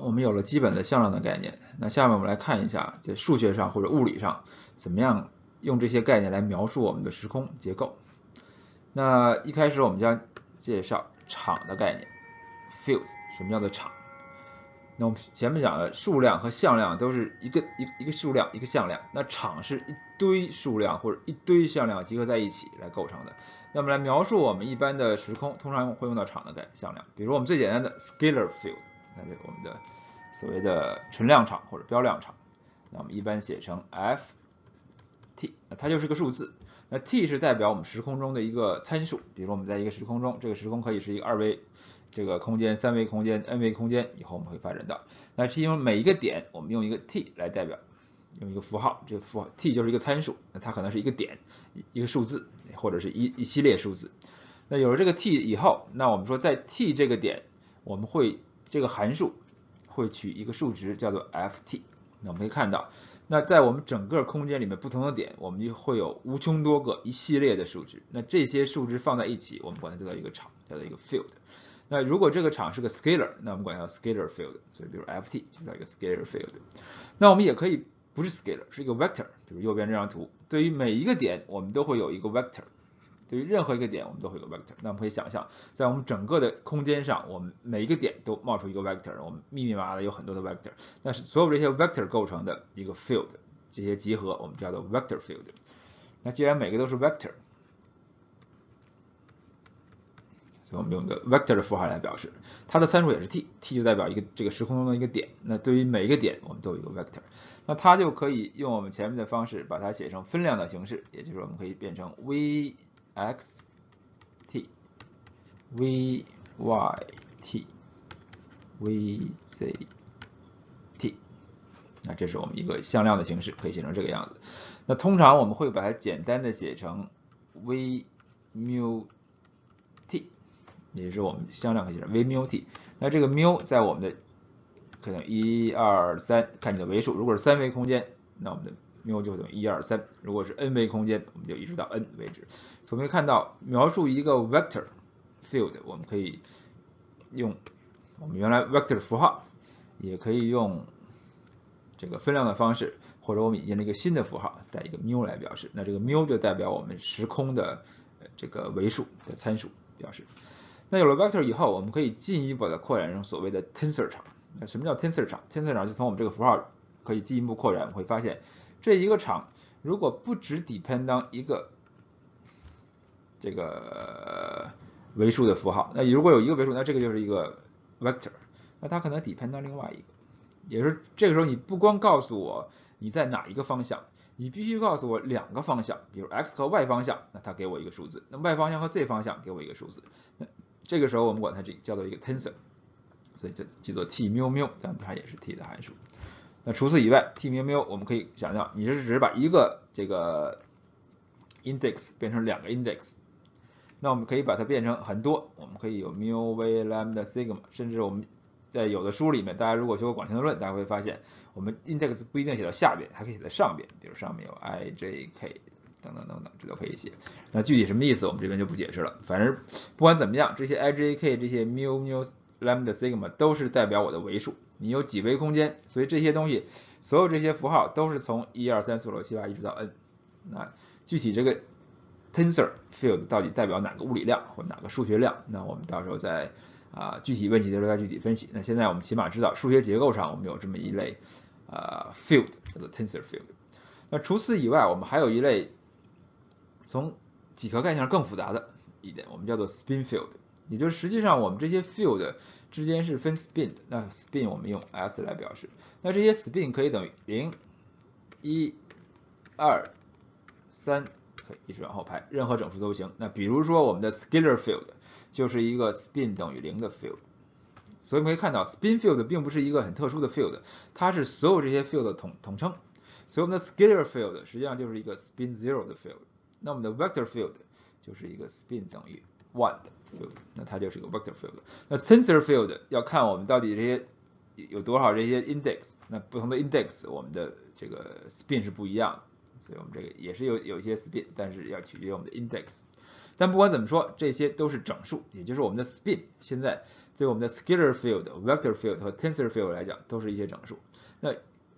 好，我们有了基本的向量的概念，那下面我们来看一下在数学上或者物理上怎么样用这些概念来描述我们的时空结构。那一开始我们将介绍场的概念 ，fields， 什么叫做场？那我们前面讲了数量和向量都是一个数量一个向量，那场是一堆数量或者一堆向量集合在一起来构成的。那么来描述我们一般的时空，通常会用到场的向量，比如我们最简单的 scalar field， 那就是我们的所谓的纯量场或者标量场。那我们一般写成 f t， 那它就是个数字。那 t 是代表我们时空中的一个参数，比如我们在一个时空中，这个时空可以是一个二维这个空间、三维空间、n 维空间，以后我们会发展到。那是因为每一个点，我们用一个 t 来代表，用一个符号，这个符号 t 就是一个参数，那它可能是一个点、一个数字，或者是一系列数字。那有了这个 t 以后，那我们说在 t 这个点，我们会这个函数会取一个数值叫做 f(t)。那我们可以看到。那在我们整个空间里面不同的点，我们就会有无穷多个一系列的数值。那这些数值放在一起，我们管它叫做一个场，叫做一个 field。那如果这个场是个 scalar， 那我们管它叫 scalar field。所以比如 ft 就叫一个 scalar field。那我们也可以不是 scalar， 是一个 vector。比如右边这张图，对于每一个点我们都会有一个 vector。对于任何一个点我们都会有一个 vector。那我们可以想象，在我们整个的空间上，我们每一个点都冒出一个 vector， 我们密密麻麻的有很多的 vector， 但是所有这些 vector 构成的一个 field， 这些集合我们叫做 vector field。那既然每个都是 vector， 所以我们用一个 vector 的符号来表示，它的参数也是 t，t 就代表一个这个时空中的一个点。那对于每一个点我们都有一个 vector， 那它就可以用我们前面的方式把它写成分量的形式，也就是我们可以变成 v。x t v y t v z t， 那这是我们一个向量的形式，可以写成这个样子。那通常我们会把它简单的写成 v mu t， 也就是我们向量可以写成 v mu t。那这个 mu 在我们的可能1、2、3，看你的维数，如果是三维空间，那我们的mu 就等于1、2、3，如果是 n 维空间，我们就一直到 n 为止。所以我们可以看到，描述一个 vector field， 我们可以用我们原来 vector 的符号，也可以用这个分量的方式，或者我们引进了一个新的符号，带一个 mu 来表示。那这个 mu 就代表我们时空的这个维数的参数表示。那有了 vector 以后，我们可以进一步的扩展成所谓的 tensor 场。那什么叫 tensor 场 ？tensor 场就从我们这个符号可以进一步扩展，我们会发现。这一个场如果不只 depend on 一个这个维数的符号，那如果有一个维数，那这个就是一个 vector， 那它可能 depend on 另外一个，也就是这个时候你不光告诉我你在哪一个方向，你必须告诉我两个方向，比如 x 和 y 方向，那它给我一个数字，那 y 方向和 z 方向给我一个数字，那这个时候我们管它叫做一个 tensor， 所以就叫做 t mu mu， 但它也是 t 的函数。那除此以外 ，t mu mu 我们可以想象，你这是只把一个这个 index 变成两个 index， 那我们可以把它变成很多，我们可以有 mu v lambda sigma， 甚至我们在有的书里面，大家如果学过广形的论，大家会发现我们 index 不一定写到下边，还可以写在上边，比如上面有 i j k 等等等等，这都可以写。那具体什么意思，我们这边就不解释了。反正不管怎么样，这些 i j k 这些 mu lambda sigma 都是代表我的维数。你有几维空间，所以这些东西，所有这些符号都是从1、2、3、4、5、6、7、8一直到 n。那具体这个 tensor field 到底代表哪个物理量或哪个数学量？那我们到时候在具体问题的时候再具体分析。那现在我们起码知道数学结构上我们有这么一类field 叫做 tensor field。那除此以外，我们还有一类从几何概念上更复杂的一点，我们叫做 spin field。也就是实际上我们这些 field 之间是分 spin 的，那 spin 我们用 s 来表示。那这些 spin 可以等于0、1、2、3，可以一直往后排，任何整数都行。那比如说我们的 scalar field 就是一个 spin 等于0的 field。所以我们可以看到 spin field 并不是一个很特殊的 field， 它是所有这些 field 的统称。所以我们的 scalar field 实际上就是一个 spin 0的 field。那我们的 vector field 就是一个 spin 等于1的 field， 那它就是一个 vector field。那 tensor field 要看我们到底这些有多少这些 index， 那不同的 index 我们的这个 spin 是不一样的，所以我们这个也是有一些 spin， 但是要取决于我们的 index。但不管怎么说，这些都是整数，也就是我们的 spin。现在对我们的 scalar field、vector field 和 tensor field 来讲，都是一些整数。那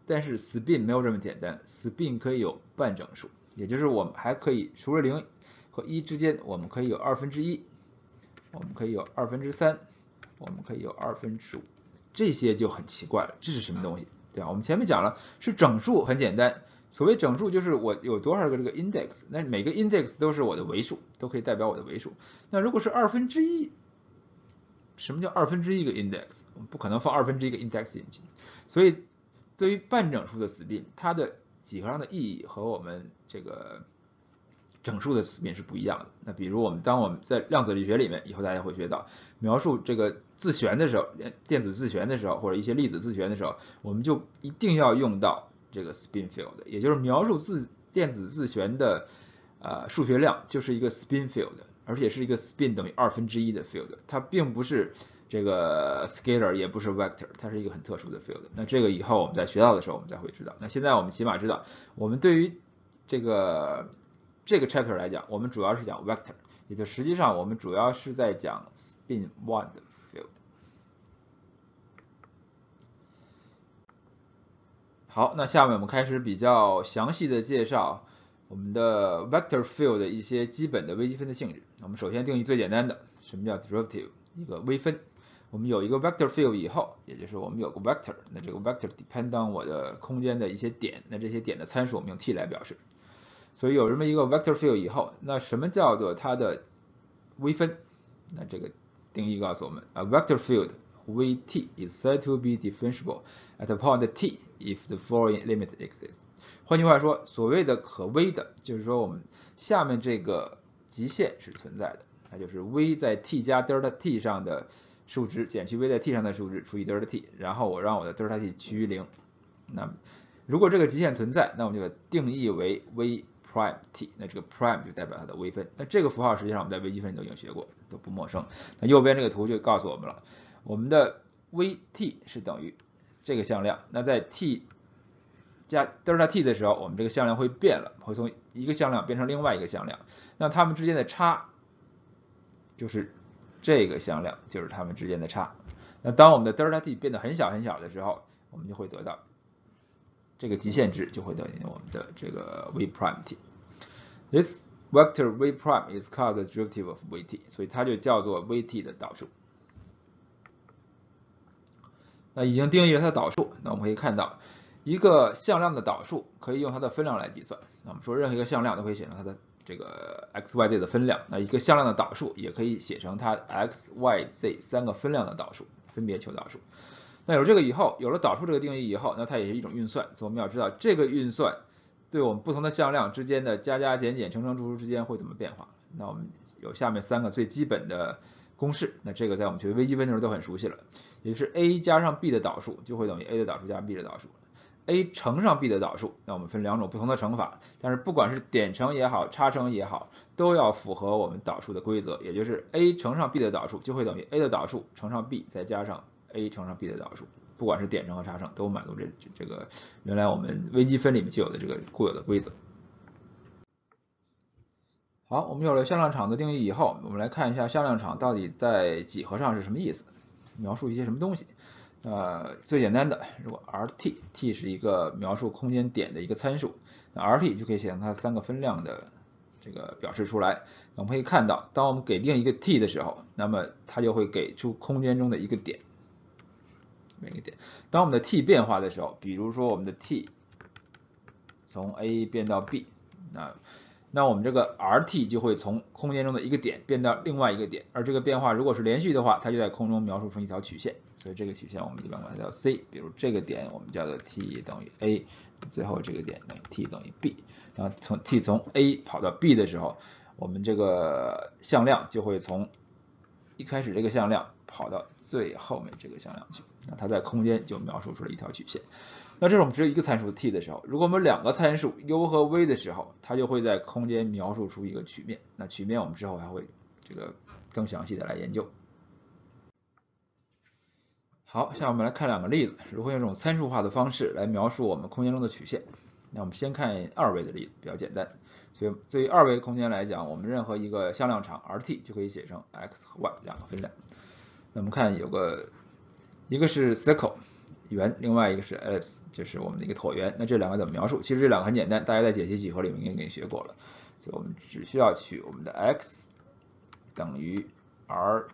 但是 spin 没有这么简单 ，spin 可以有半整数，也就是我们还可以除了0和1之间，我们可以有1/2，我们可以有3/2，我们可以有5/2，这些就很奇怪了，这是什么东西？对吧？我们前面讲了，是整数很简单。所谓整数就是我有多少个这个 index， 那每个 index 都是我的维数，都可以代表我的维数。那如果是1/2，什么叫1/2个 index？ 我们不可能放1/2个 index 进去。所以对于半整数的 spin， 它的几何上的意义和我们这个整数的 spin 是不一样的。那比如当我们在量子力学里面，以后大家会学到描述这个自旋的时候，电子自旋的时候，或者一些粒子自旋的时候，我们就一定要用到这个 spin field， 也就是描述电子自旋的数学量就是一个 spin field， 而且是一个 spin 等于1/2的 field， 它并不是这个 scalar， 也不是 vector， 它是一个很特殊的 field。那这个以后我们在学到的时候我们才会知道。那现在我们起码知道，我们对于这个 chapter 来讲，我们主要是讲 vector， 也就实际上我们主要是在讲 spin 1 的 field。好，那下面我们开始比较详细的介绍我们的 vector field 的一些基本的微积分的性质。我们首先定义最简单的，什么叫 derivative？ 一个微分。我们有一个 vector field 以后，也就是我们有个 vector， 那这个 vector depend on 我的空间的一些点，那这些点的参数我们用 t 来表示。所以有这么一个 vector field 以后，那什么叫做它的微分？那这个定义告诉我们 ，a vector field with t is said to be differentiable at a point t。If the following limit exists， 换句话说，所谓的可微的，就是说我们下面这个极限是存在的，那就是 v 在 t 加 delta t 上的数值减去 v 在 t 上的数值除以 delta t， 然后我让我的 delta t 趋于0。那么如果这个极限存在，那我们就把定义为 v prime t， 那这个 prime 就代表它的微分。那这个符号实际上我们在微积分都已经学过，都不陌生。那右边这个图就告诉我们了，我们的 v t 是等于这个向量，那在 t 加 delta t 的时候，我们这个向量会变了，会从一个向量变成另外一个向量。那它们之间的差，就是这个向量，就是它们之间的差。那当我们的 delta t 变得很小很小的时候，我们就会得到这个极限值，就会等于我们的这个 v prime t。This vector v prime is called the derivative of v t， 所以它就叫做 v t 的导数。那已经定义了它的导数，那我们可以看到，一个向量的导数可以用它的分量来计算。那我们说任何一个向量都可以写成它的这个 x、y、z 的分量。那一个向量的导数也可以写成它 x、y、z 三个分量的导数，分别求导数。那有这个以后，有了导数这个定义以后，那它也是一种运算。所以我们要知道这个运算对我们不同的向量之间的加加减减、乘乘除除之间会怎么变化。那我们有下面3个最基本的公式，那这个在我们学微积分的时候都很熟悉了，也就是 a 加上 b 的导数就会等于 a 的导数加 b 的导数 ，a 乘上 b 的导数，那我们分2种不同的乘法，但是不管是点乘也好，差乘也好，都要符合我们导数的规则，也就是 a 乘上 b 的导数就会等于 a 的导数乘上 b 再加上 a 乘上 b 的导数，不管是点乘和差乘都满足这个原来我们微积分里面就有的这个固有的规则。好，我们有了向量场的定义以后，我们来看一下向量场到底在几何上是什么意思，描述一些什么东西。最简单的，如果 Rt 是一个描述空间点的一个参数，那 Rt 就可以写成它三个分量的这个表示出来。那我们可以看到，当我们给定一个 t 的时候，那么它就会给出空间中的一个点，每个点。当我们的 t 变化的时候，比如说我们的 t 从 a 变到 b， 那我们这个 Rt 就会从空间中的一个点变到另外一个点，而这个变化如果是连续的话，它就在空中描述成一条曲线，所以这个曲线我们一般管它叫 C。 比如这个点我们叫做 t 等于 a， 最后这个点等于 t 等于 b， 然后从 t 从 a 跑到 b 的时候，我们这个向量就会从一开始这个向量跑到最后面这个向量去，那它在空间就描述出了一条曲线。那这是我们只有一个参数 t 的时候，如果我们2个参数 u 和 v 的时候，它就会在空间描述出一个曲面。那曲面我们之后还会这个更详细的来研究。好，下面我们来看2个例子，如何用这种参数化的方式来描述我们空间中的曲线。那我们先看二维的例子，比较简单。所以对于二维空间来讲，我们任何一个向量场 Rt 就可以写成 x 和 y 两个分量。那我们看有个，一个是 circle 圆，另外一个是 ellipse， 就是我们的一个椭圆。那这两个怎么描述？其实这两个很简单，大家在解析几何里面应该给你学过了。所以我们只需要取我们的 x 等于 r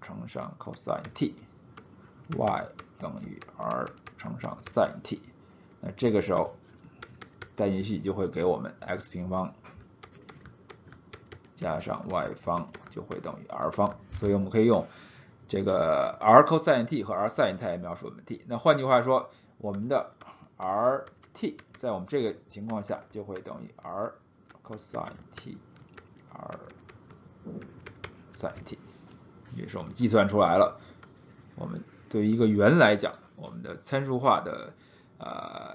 乘上 cosine t，y 等于 r 乘上 sin t。那这个时候代进序就会给我们 x 平方加上 y 方就会等于 r 方，所以我们可以用这个 r cosine t 和 r sin t 来描述我们 t。那换句话说，我们的 r t 在我们这个情况下就会等于 r cosine t r sin t， 也是我们计算出来了。我们对于一个圆来讲，我们的参数化的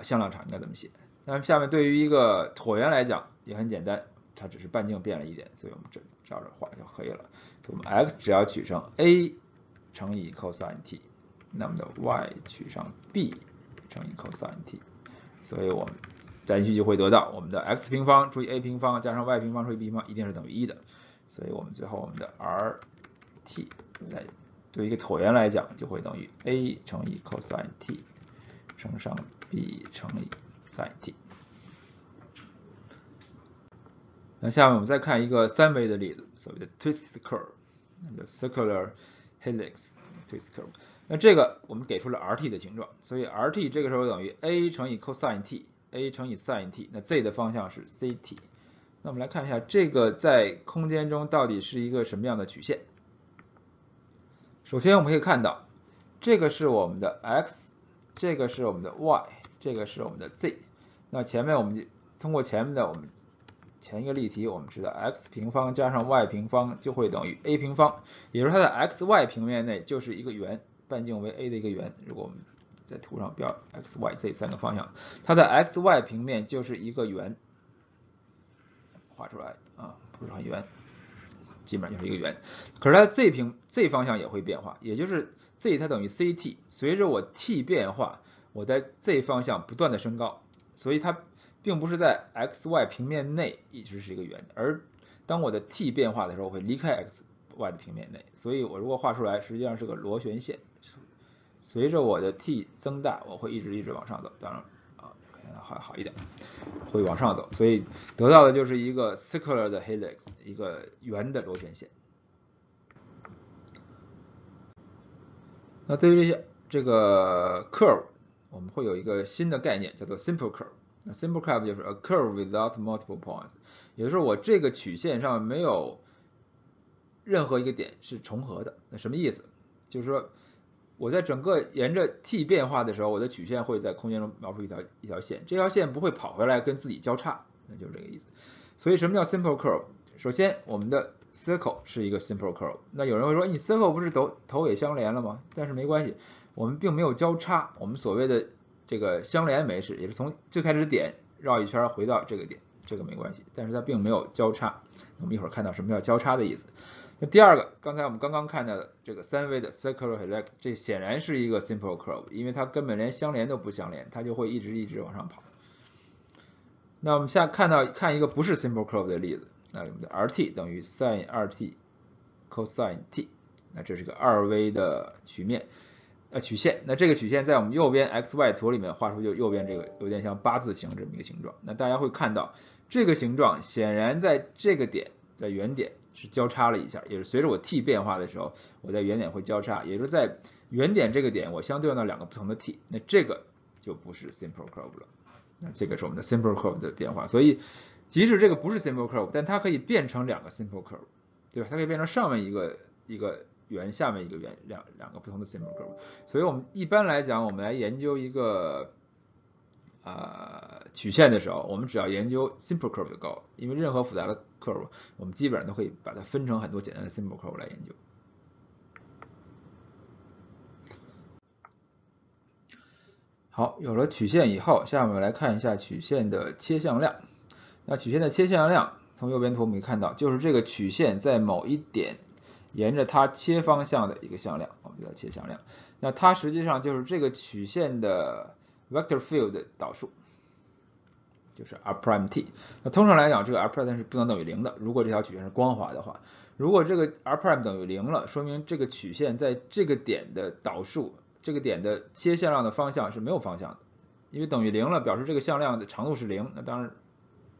向量场应该怎么写？那么下面对于一个椭圆来讲也很简单，它只是半径变了一点，所以我们这照着画就可以了。所以我们 x 只要取上 a 乘以 cosine t， 那么的 y 取上 b 乘以 cosine t， 所以我们代进序就会得到我们的 x 平方除以 a 平方加上 y 平方除以 b 平方一定是等于1的。所以我们最后我们的 r t 在对于一个椭圆来讲就会等于 a 乘以 cosine t 乘上 b 乘以 sin t。 那下面我们再看一个三维的例子，所谓的 twist curve， 那个 circular helix twist curve。 那这个我们给出了 rt 的形状，所以 rt 这个时候等于 a 乘以 cosine t a 乘以 sin t， 那 z 的方向是 ct。 那我们来看一下这个在空间中到底是一个什么样的曲线。首先我们可以看到这个是我们的 x， 这个是我们的 y， 这个是我们的 z。 那前面我们就通过前面的我们前一个例题，我们知道 x 平方加上 y 平方就会等于 a 平方，也就是它的 xy 平面内就是一个圆，半径为 a 的一个圆。如果我们在图上标 xyz 三个方向，它的 xy 平面就是一个圆，画出来啊，不是很圆，基本上就是一个圆。可是它的 z 方向也会变化，也就是z 它等于 ct， 随着我 t 变化，我在 z 方向不断的升高，所以它并不是在 xy 平面内一直是一个圆，而当我的 t 变化的时候，我会离开 xy 的平面内，所以我如果画出来，实际上是个螺旋线，随着我的 t 增大，我会一直往上走，当然啊，好一点，会往上走，所以得到的就是一个 circular 的 helix， 一个圆的螺旋线。那对于这个 curve， 我们会有一个新的概念叫做 simple curve。那 simple curve 就是 a curve without multiple points， 也就是我这个曲线上没有任何一个点是重合的。那什么意思？就是说我在整个沿着 t 变化的时候，我的曲线会在空间中描出一条线，这条线不会跑回来跟自己交叉，那就是这个意思。所以什么叫 simple curve？ 首先我们的circle 是一个 simple curve， 那有人会说你 circle 不是头尾相连了吗？但是没关系，我们并没有交叉，我们所谓的这个相连没事，也是从最开始点绕一圈回到这个点，这个没关系，但是它并没有交叉。我们一会儿看到什么叫交叉的意思。那第二个，刚才我们刚刚看到的这个三维的 circular helix， 这显然是一个 simple curve， 因为它根本连相连都不相连，它就会一直往上跑。那我们下看一个不是 simple curve 的例子。那我们的 Rt 等于 sin 2t cosine t， 那这是个二维的曲线。那这个曲线在我们右边 xy 图里面画出，就右边这个有点像八字形这么一个形状。那大家会看到这个形状显然在这个点，在原点是交叉了一下，也是随着我 t 变化的时候，我在原点会交叉，也就是在原点这个点我相对应到两个不同的 t， 那这个就不是 simple curve 了。那这个是我们的 simple curve 的变化。所以即使这个不是 simple curve， 但它可以变成两个 simple curve， 对吧？它可以变成上面一个圆，下面一个圆，两个不同的 simple curve。所以我们一般来讲，我们来研究一个曲线的时候，我们只要研究 simple curve 就够了，因为任何复杂的 curve， 我们基本上都可以把它分成很多简单的 simple curve 来研究。好，有了曲线以后，下面我们来看一下曲线的切向量。那曲线的切向量，从右边图我们可以看到，就是这个曲线在某一点沿着它切方向的一个向量，我们叫切向量。那它实际上就是这个曲线的 vector field 的导数。就是 R′t。那通常来讲，这个 R′ 是不能等于0的。如果这条曲线是光滑的话，如果这个 R′ 等于0了，说明这个曲线在这个点的导数，这个点的切向量的方向是没有方向的，因为等于0了，表示这个向量的长度是0。那当然，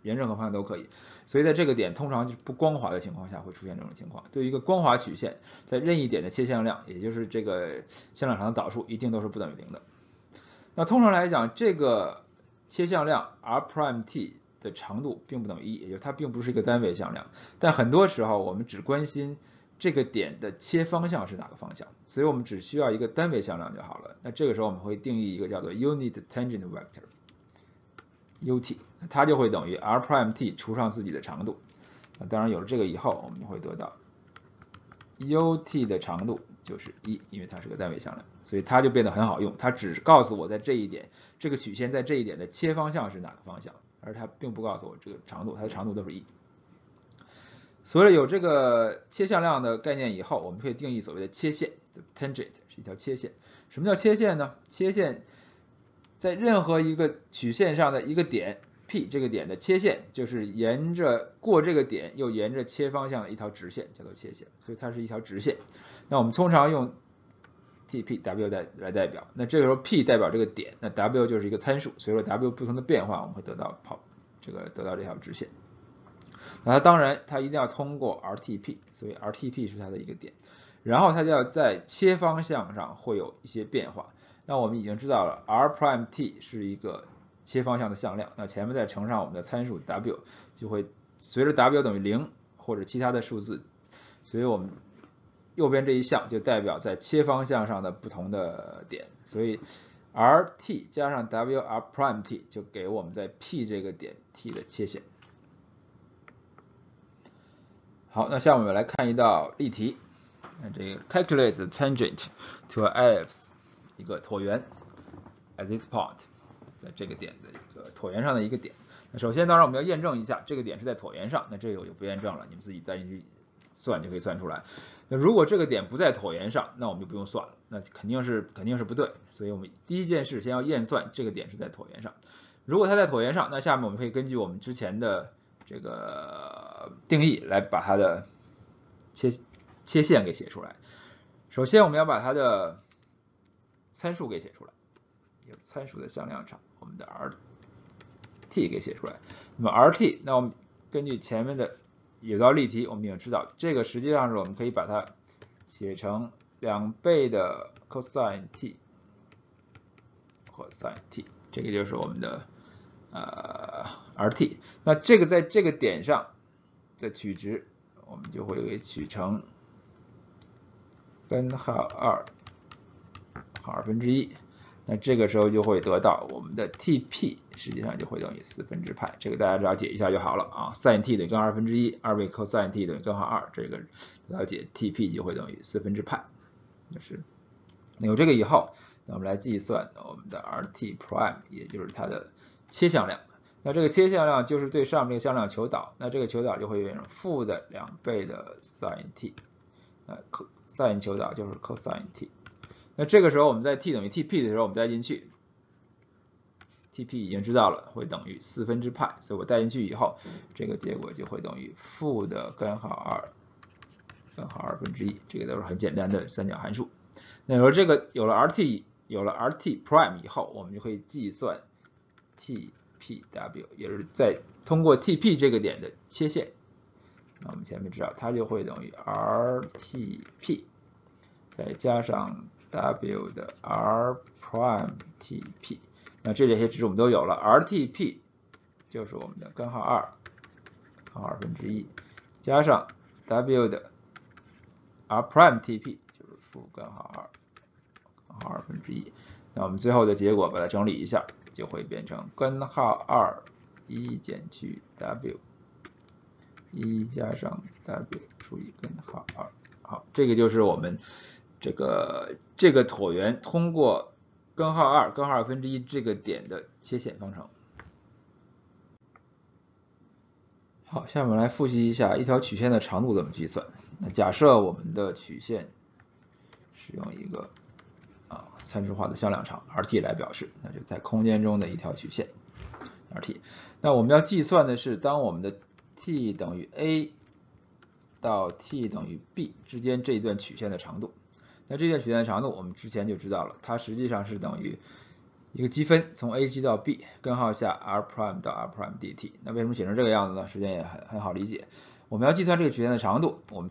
沿任何方向都可以。所以在这个点通常就不光滑的情况下会出现这种情况。对于一个光滑曲线，在任意点的切向量，也就是这个向量长的导数，一定都是不等于0的。那通常来讲，这个切向量 R′t 的长度并不等于1，也就是它并不是一个单位向量。但很多时候我们只关心这个点的切方向是哪个方向，所以我们只需要一个单位向量就好了。那这个时候我们会定义一个叫做 unit tangent vector，ut， 它就会等于 R′t 除上自己的长度。那当然有了这个以后，我们就会得到 ut 的长度就是1，因为它是个单位向量，所以它就变得很好用。它只告诉我在这一点，这个曲线在这一点的切方向是哪个方向，而它并不告诉我这个长度，它的长度都是1。所以有这个切向量的概念以后，我们可以定义所谓的切线 ，tangent 是一条切线。什么叫切线呢？切线在任何一个曲线上的一个点 P 这个点的切线，就是沿着过这个点又沿着切方向的一条直线，叫做切线。所以它是一条直线。那我们通常用 T、P、W 来代表。那这个时候 P 代表这个点，那 W 就是一个参数，所以说 W 不同的变化，我们会得到这条直线。那它当然它一定要通过 RTP， 所以 RTP 是它的一个点，然后它就要在切方向上会有一些变化。那我们已经知道了 R′t 是一个切方向的向量，那前面再乘上我们的参数 W， 就会随着 W 等于0或者其他的数字，所以我们右边这一项就代表在切方向上的不同的点，所以 R t 加上 W R′t 就给我们在 P 这个点 T 的切线。好，那下面我们来看一道例题，那这个 calculate the tangent to an ellipse， 一个椭圆 at this point， 在这个点的一个椭圆上的一个点。那首先，当然我们要验证一下这个点是在椭圆上，那这个我就不验证了，你们自己再进去算就可以算出来。那如果这个点不在椭圆上，那我们就不用算了，那肯定是不对。所以我们第一件事先要验算这个点是在椭圆上。如果它在椭圆上，那下面我们可以根据我们之前的这个定义来把它的切线给写出来。首先我们要把它的参数给写出来，有参数的向量场，我们的 R t 给写出来。那么 R t， 那我们根据前面的有道例题，我们已经知道，这个实际上是我们可以把它写成2倍的 cosine t， cosine t， 这个就是我们的R t。那这个在这个点上的取值，我们就会给取成2/2。那这个时候就会得到我们的 T p 实际上就会等于4/π，这个大家只要解一下就好了啊。sin t 等于根号1/2，二倍 cosine t 等于根号2，这个了解 T p 就会等于4/π，就是有这个以后，那我们来计算我们的 R t'， 也就是它的切向量。那这个切向量就是对上面这个向量求导，那这个求导就会变成负的2倍的 sin t， 那 sin 求导就是 cosine t。那这个时候我们在 t 等于 T p 的时候，我们带进去 ，T p 已经知道了，会等于4/π，所以我带进去以后，这个结果就会等于负的根号2/2，这个都是很简单的三角函数。那说这个有了 R t' 以后，我们就可以计算 T p w， 也是在通过 T p 这个点的切线。那我们前面知道，它就会等于 R t p 再加上 W 的 R'T p， 那这些值我们都有了。R t p 就是我们的根号2/2，加上 W 的 R'T p 就是负根号2/2。那我们最后的结果把它整理一下，就会变成根号2 减去 W， 加上 W 除以根号2。好，这个就是我们这个椭圆通过根号2/2这个点的切线方程。好，下面来复习一下一条曲线的长度怎么计算。那假设我们的曲线使用一个参数化的向量场 R t 来表示，那就在空间中的一条曲线 RT。那我们要计算的是，当我们的 t 等于 a 到 t 等于 b 之间这一段曲线的长度。那这段曲线的长度，我们之前就知道了，它实际上是等于一个积分，从 a_g 到 b 根号下 r' 到 r' dt。那为什么写成这个样子呢？时间也很好理解。我们要计算这个曲线的长度，我们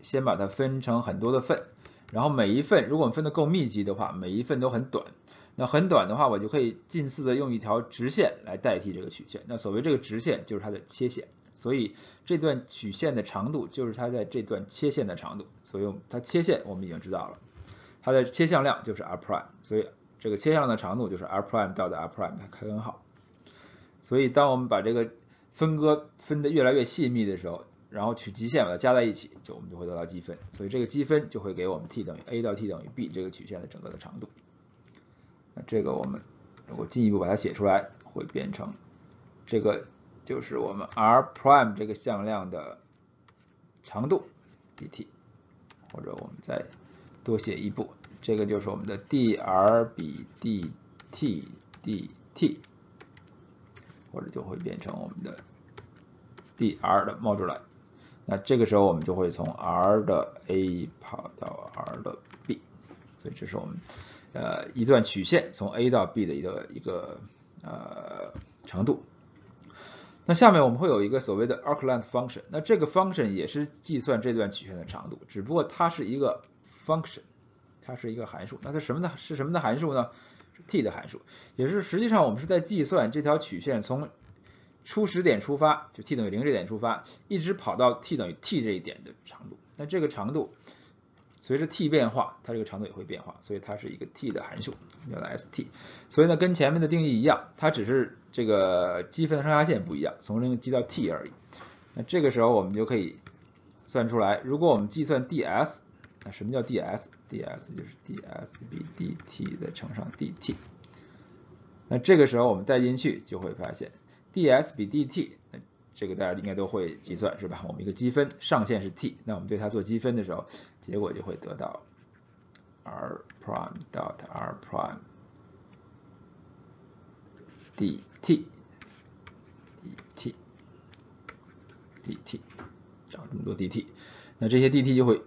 先把它分成很多的份，然后每一份如果我们分得够密集的话，每一份都很短。那很短的话，我就可以近似的用一条直线来代替这个曲线。那所谓这个直线就是它的切线，所以这段曲线的长度就是它在这段切线的长度。所以它切线我们已经知道了，它的切向量就是 r'， 所以这个切向量的长度就是 r' 到的 r' 开根号。所以当我们把这个分割分得越来越细密的时候，然后取极限把它加在一起，我们就会得到积分。所以这个积分就会给我们 t 等于 a 到 t 等于 b 这个曲线的整个的长度。那这个我们如果进一步把它写出来，会变成这个就是我们 r' 这个向量的长度 dt， 或者我们再多写一步，这个就是我们的 dr 比 dt dt， 或者就会变成我们的 dr 的冒出来。那这个时候我们就会从 r 的 a 跑到 r 的 b， 所以这是我们一段曲线从 a 到 b 的一个长度。那下面我们会有一个所谓的 arc-length function， 那这个 function 也是计算这段曲线的长度，只不过它是一个 function， 它是一个函数。那它是什么的函数呢？是 t 的函数，也是实际上我们是在计算这条曲线从初始点出发，就 t 等于0这点出发，一直跑到 t 等于 t 这一点的长度。那这个长度随着 t 变化，它这个长度也会变化，所以它是一个 t 的函数，叫做 st。所以呢，跟前面的定义一样，它只是这个积分的上下限不一样，从0积到 t 而已。那这个时候我们就可以算出来，如果我们计算 ds， 那什么叫 ds？ds 就是 ds 比 dt 的乘上 dt。那这个时候我们带进去就会发现 ds 比 dt。这个大家应该都会计算是吧？我们一个积分上限是 t， 那我们对它做积分的时候，结果就会得到 r' dot r' dt dt dt， 找这么多 dt， 那这些 dt 就会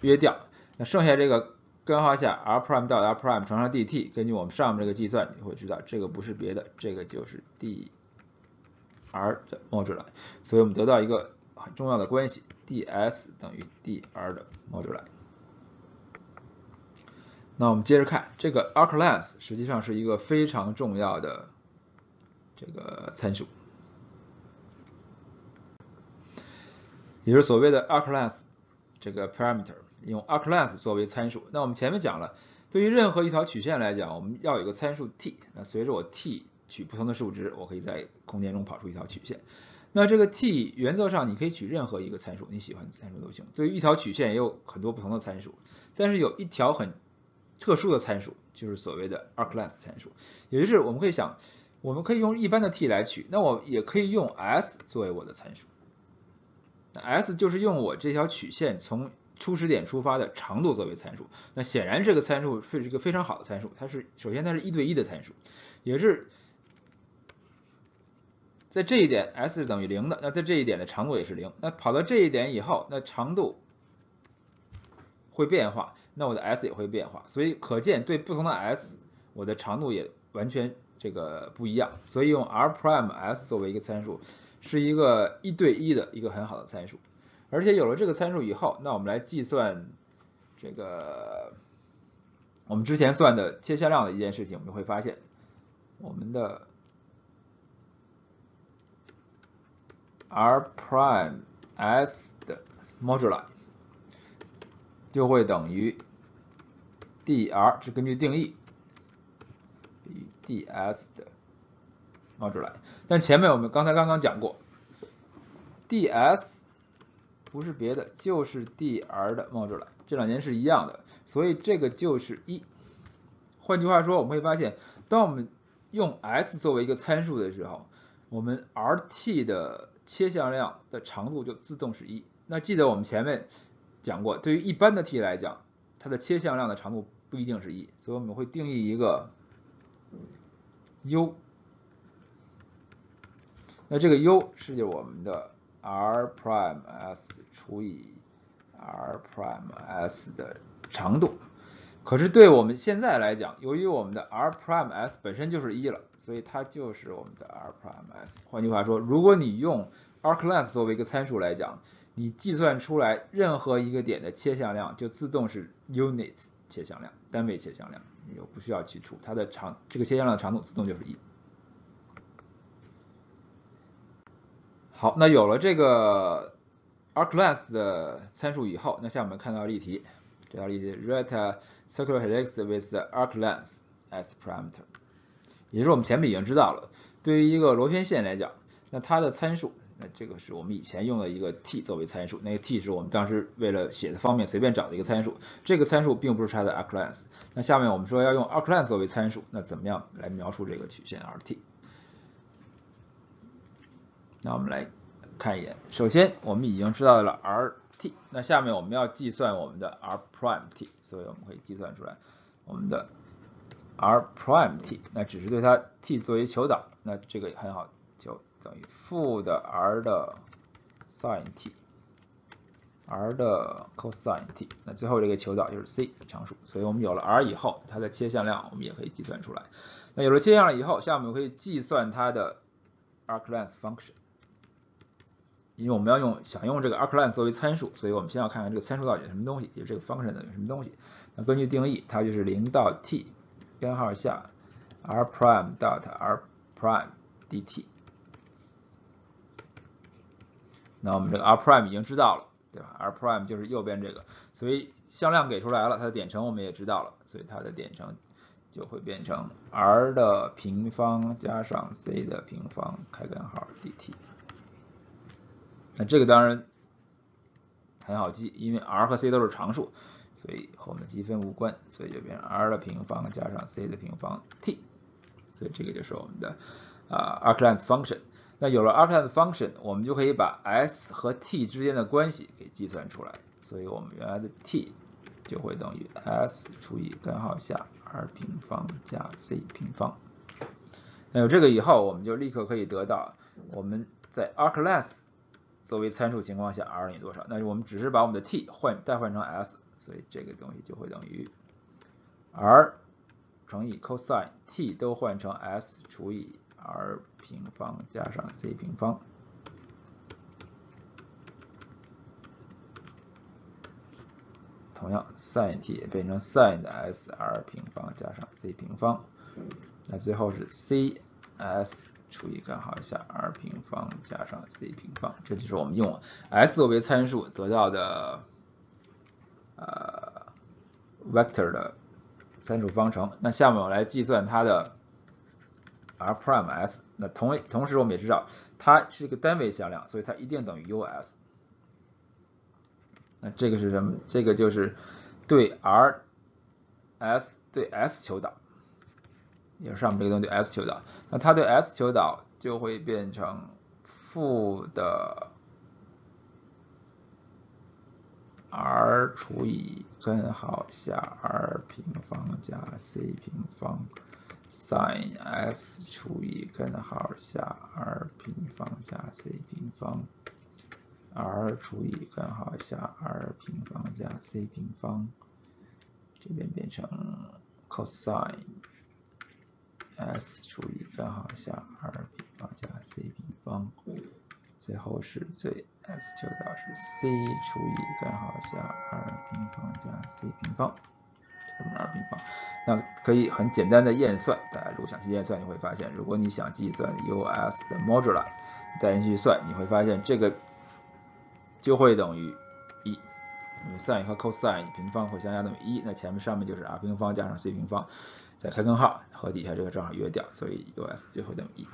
约掉，那剩下这个根号下 r' dot r' 乘上 dt， 根据我们上面这个计算，你会知道这个不是别的，这个就是 d。r 冒出来，所以我们得到一个很重要的关系 ，ds 等于 dr 的冒出来。那我们接着看，这个 arc-length 实际上是一个非常重要的这个参数，也就是所谓的 arc-length 这个 parameter， 用 arc-length 作为参数。那我们前面讲了，对于任何一条曲线来讲，我们要有一个参数 t， 那随着我 t。取不同的数值，我可以在空间中跑出一条曲线。那这个 t 原则上你可以取任何一个参数，你喜欢的参数都行。对于一条曲线也有很多不同的参数，但是有一条很特殊的参数，就是所谓的 arc-length 参数。也就是我们可以想，我们可以用一般的 t 来取，那我也可以用 s 作为我的参数。那 s 就是用我这条曲线从初始点出发的长度作为参数。那显然这个参数是一个非常好的参数，它是首先它是一对一的参数，也是。在这一点 s 是等于0的，那在这一点的长度也是0，那跑到这一点以后，那长度会变化，那我的 s 也会变化，所以可见对不同的 s 我的长度也完全这个不一样，所以用 r's 作为一个参数是一个一对一的一个很好的参数，而且有了这个参数以后，那我们来计算这个我们之前算的切向量的一件事情，我们就会发现我们的r's 的 moduli 就会等于 dr， 是根据定义比 ds 的 moduli。但前面我们刚刚讲过 ，ds 不是别的，就是 dr 的 moduli， 这两件是一样的，所以这个就是1。换句话说，我们会发现，当我们用 s 作为一个参数的时候，我们 rt 的切向量的长度就自动是1。那记得我们前面讲过，对于一般的 t 来讲，它的切向量的长度不一定是1，所以我们会定义一个 u 那这个 u 是我们的 r′s 除以 r′s 的长度。可是对我们现在来讲，由于我们的 r′s 本身就是1了，所以它就是我们的 r′s。换句话说，如果你用 arclength 作为一个参数来讲，你计算出来任何一个点的切向量就自动是 unit 切向量，单位切向量，你就不需要去除它的这个切向量的长度自动就是1。好，那有了这个 arclength 的参数以后，那下面我们看到例题，这道例题 write a circular helix with arclength as parameter， 也就是我们前面已经知道了，对于一个螺旋线来讲，那它的参数。 那这个是我们以前用的一个 t 作为参数，那个 t 是我们当时为了写的方便随便找的一个参数，这个参数并不是它的 arclength。那下面我们说要用 arclength 作为参数，那怎么样来描述这个曲线 Rt？ 那我们来看一眼，首先我们已经知道了 Rt， 那下面我们要计算我们的 R't， 所以我们可以计算出来我们的 R't， 那只是对它 t 作为求导，那这个也很好。 等于负的 r 的 sin t，r 的 cosine t， 那最后这个求导就是 c 常数，所以我们有了 r 以后，它的切向量我们也可以计算出来。那有了切向量以后，下面我们可以计算它的 arclength function， 因为我们要想用这个 arclength 作为参数，所以我们先要看看这个参数到底是什么东西，也就是这个 function 到底是什么东西。那根据定义，它就是0到 t 根号下 r' dot r' dt。 那我们这个 r' 已经知道了，对吧 ？r' 就是右边这个，所以向量给出来了，它的点乘我们也知道了，所以它的点乘就会变成 r 的平方加上 c 的平方开根号 dt。那这个当然很好记，因为 r 和 c 都是常数，所以和我们的积分无关，所以就变成 r 的平方加上 c 的平方 t。所以这个就是我们的arclength function。 那有了 arclength function， 我们就可以把 s 和 t 之间的关系给计算出来，所以我们原来的 t 就会等于 s 除以根号下 r 平方加 c 平方。那有这个以后，我们就立刻可以得到我们在 arclength 作为参数情况下 r 等于多少。那我们只是把我们的 t 代换成 s， 所以这个东西就会等于 r 乘以 cosine t 都换成 s 除以 r 平方加上 c 平方，同样 sin t 也变成 sin 的 s r 平方加上 c 平方，那最后是 c s 除以根号下 r 平方加上 c 平方，这就是我们用 s 作为参数得到的vector 的参数方程。那下面我来计算它的 r′s， 那同时我们也知道它是一个单位向量，所以它一定等于 us。那这个是什么？这个就是对 对 s 求导，也是上面这个东西对 s 求导。那它对 s 求导就会变成负的 r 除以根号下 r 平方加 c 平方。 sin s 除以根号下 r 平方加 c 平方 ，r 除以根号下 r 平方加 c 平方，这边变成 cosine s 除以根号下 r 平方加 c 平方，最后是最 s 求导是 c 除以根号下 r 平方加 c 平方。 r 平方，那可以很简单的验算。大家如果想去验算，你会发现，如果你想计算 us 的 moduli， 带进去算，你会发现这个就会等于1，因为 sin 和 cosine 平方会相加等于1，那前面上面就是 r 平方加上 c 平方，再开根号和底下这个正好约掉，所以 us 就会等于1。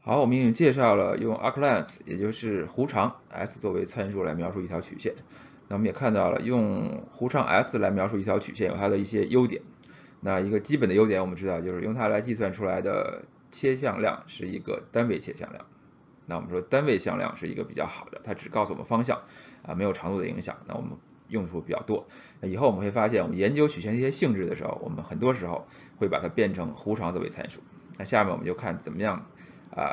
好，我们已经介绍了用 arclength， 也就是弧长 s 作为参数来描述一条曲线。 那我们也看到了，用弧长 s 来描述一条曲线有它的一些优点。那一个基本的优点，我们知道就是用它来计算出来的切向量是一个单位切向量。那我们说单位向量是一个比较好的，它只告诉我们方向，没有长度的影响。那我们用处比较多。那以后我们会发现，我们研究曲线的一些性质的时候，我们很多时候会把它变成弧长作为参数。那下面我们就看怎么样